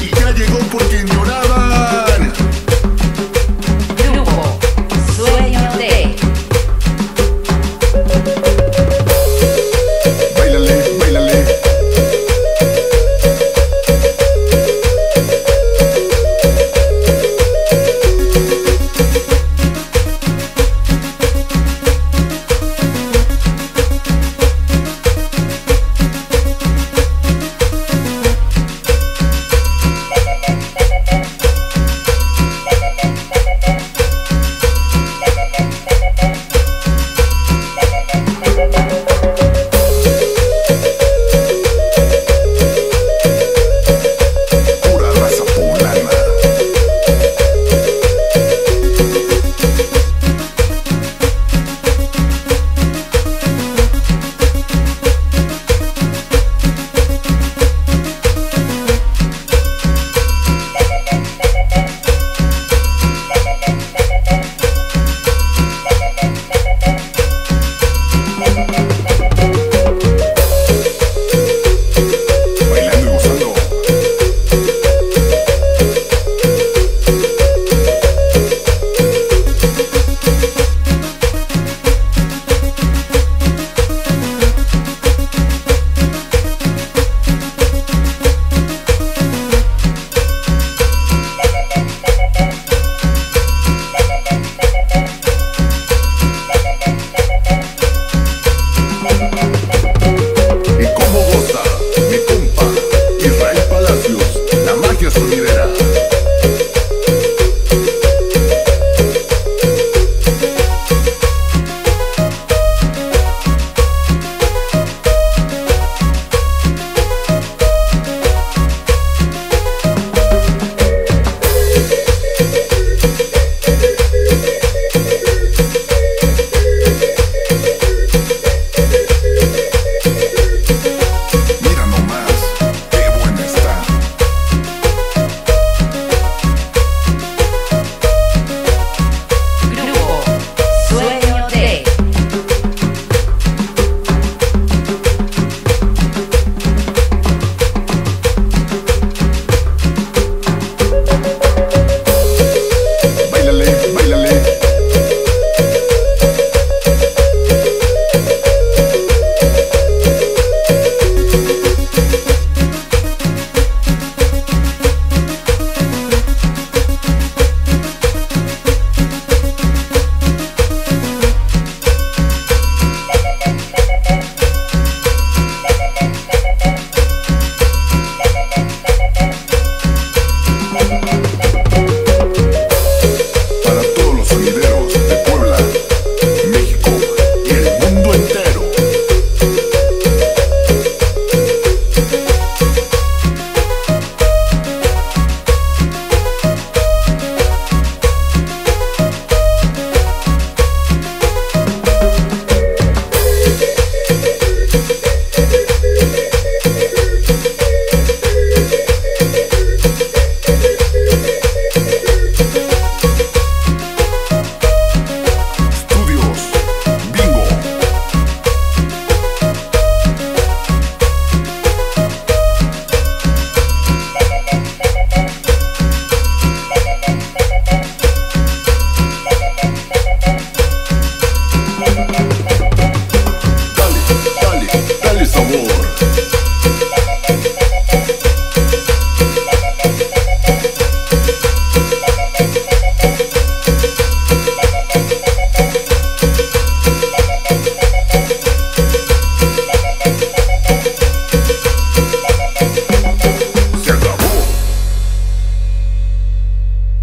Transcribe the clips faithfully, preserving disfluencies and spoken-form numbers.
Y ya llegó porque ignoraban. Grupo Sueño de. Báilale, báilale.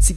Si